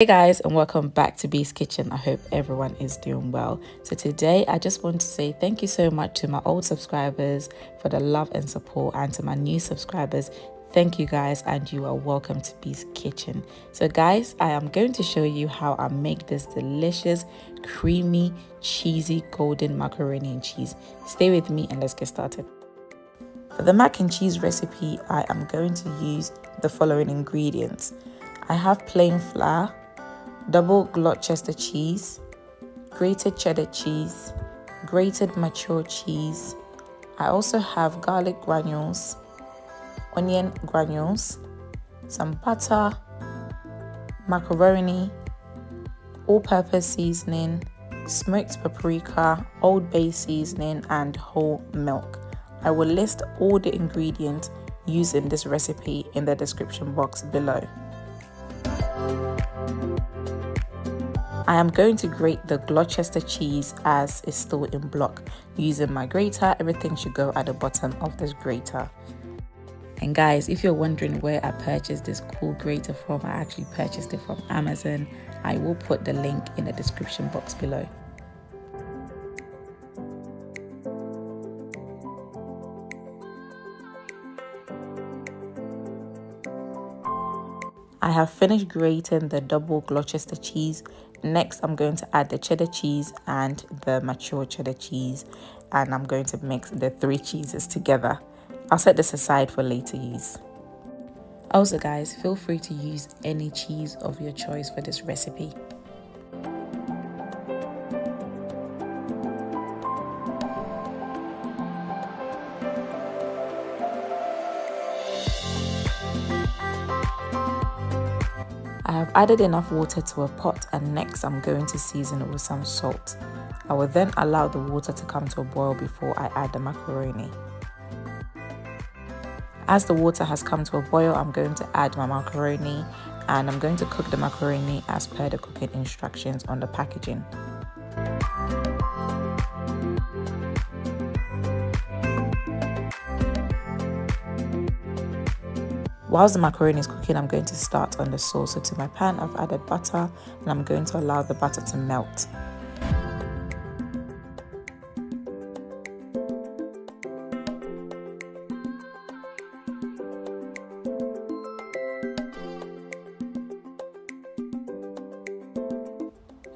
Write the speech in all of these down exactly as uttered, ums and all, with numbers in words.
Hey guys, and welcome back to Bee's Kitchen. I hope everyone is doing well. So today I just want to say thank you so much to my old subscribers for the love and support, and to my new subscribers, thank you guys, and you are welcome to Bee's Kitchen. So guys, I am going to show you how I make this delicious, creamy, cheesy, golden macaroni and cheese. Stay with me and let's get started. For the mac and cheese recipe, I am going to use the following ingredients. I have plain flour, double Gloucester cheese, grated cheddar cheese, grated mature cheese. I also have garlic granules, onion granules, some butter, macaroni, all-purpose seasoning, smoked paprika, Old Bay seasoning, and whole milk. I will list all the ingredients used in this recipe in the description box below. I am going to grate the Gloucester cheese as it's still in block. Using my grater, everything should go at the bottom of this grater. And guys, if you're wondering where I purchased this cool grater from, I actually purchased it from Amazon. I will put the link in the description box below. I have finished grating the double Gloucester cheese. Next, I'm going to add the cheddar cheese and the mature cheddar cheese, and I'm going to mix the three cheeses together. I'll set this aside for later use. Also guys, feel free to use any cheese of your choice for this recipe. I have added enough water to a pot, and next I'm going to season it with some salt. I will then allow the water to come to a boil before I add the macaroni. As the water has come to a boil, I'm going to add my macaroni, and I'm going to cook the macaroni as per the cooking instructions on the packaging. Whilst the macaroni is cooking, I'm going to start on the sauce. So to my pan, I've added butter, and I'm going to allow the butter to melt.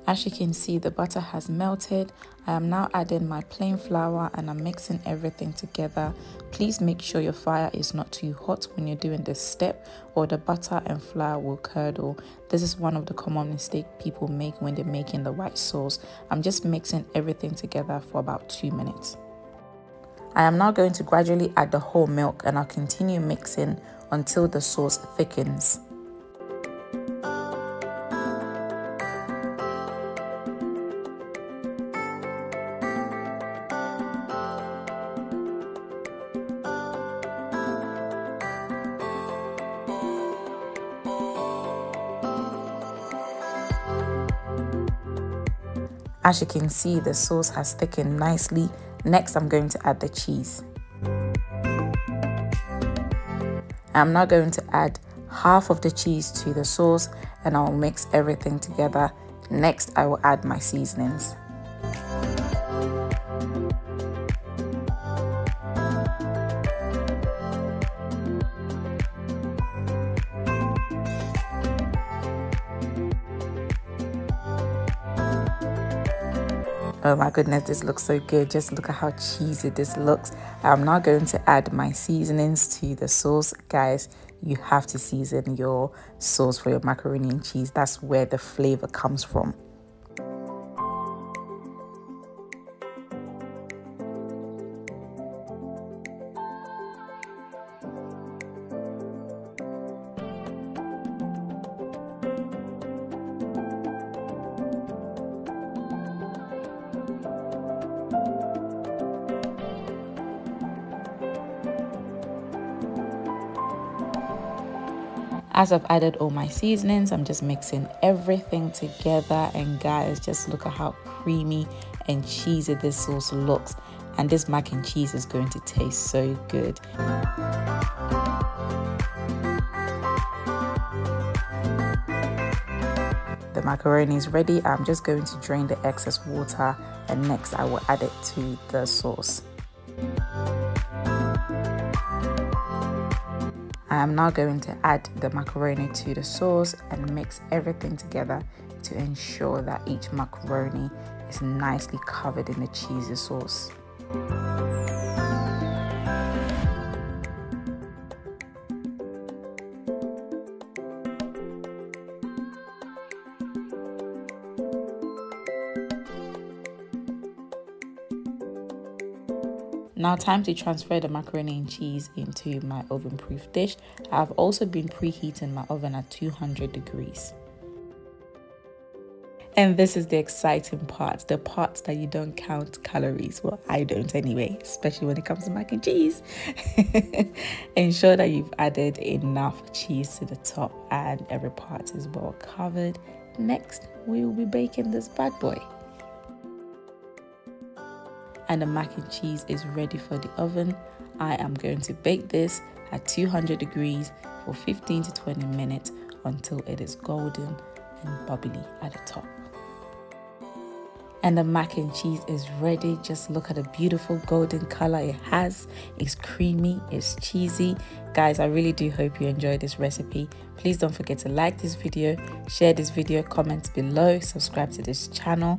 As you can see, the butter has melted. I am now adding my plain flour, and I'm mixing everything together. Please make sure your fire is not too hot when you're doing this step, or the butter and flour will curdle. This is one of the common mistakes people make when they're making the white sauce. I'm just mixing everything together for about two minutes. I am now going to gradually add the whole milk, and I'll continue mixing until the sauce thickens. As you can see, the sauce has thickened nicely. Next, I'm going to add the cheese. I'm now going to add half of the cheese to the sauce, and I'll mix everything together. Next, I will add my seasonings. Oh my goodness, this looks so good. Just look at how cheesy this looks. I'm now going to add my seasonings to the sauce. Guys, you have to season your sauce for your macaroni and cheese. That's where the flavor comes from. As I've added all my seasonings, I'm just mixing everything together, and guys, just look at how creamy and cheesy this sauce looks, and this mac and cheese is going to taste so good. The macaroni is ready. I'm just going to drain the excess water, and next I will add it to the sauce. I am now going to add the macaroni to the sauce and mix everything together to ensure that each macaroni is nicely covered in the cheesy sauce. Now time to transfer the macaroni and cheese into my oven-proof dish. I've also been preheating my oven at two hundred degrees. And this is the exciting part, the part that you don't count calories. Well, I don't anyway, especially when it comes to mac and cheese. Ensure that you've added enough cheese to the top and every part is well covered. Next, we will be baking this bad boy. And the mac and cheese is ready for the oven. I am going to bake this at two hundred degrees for fifteen to twenty minutes until it is golden and bubbly at the top. And the mac and cheese is ready. Just look at the beautiful golden color it has. It's creamy, it's cheesy. Guys, I really do hope you enjoyed this recipe. Please don't forget to like this video, share this video, comment below, subscribe to this channel,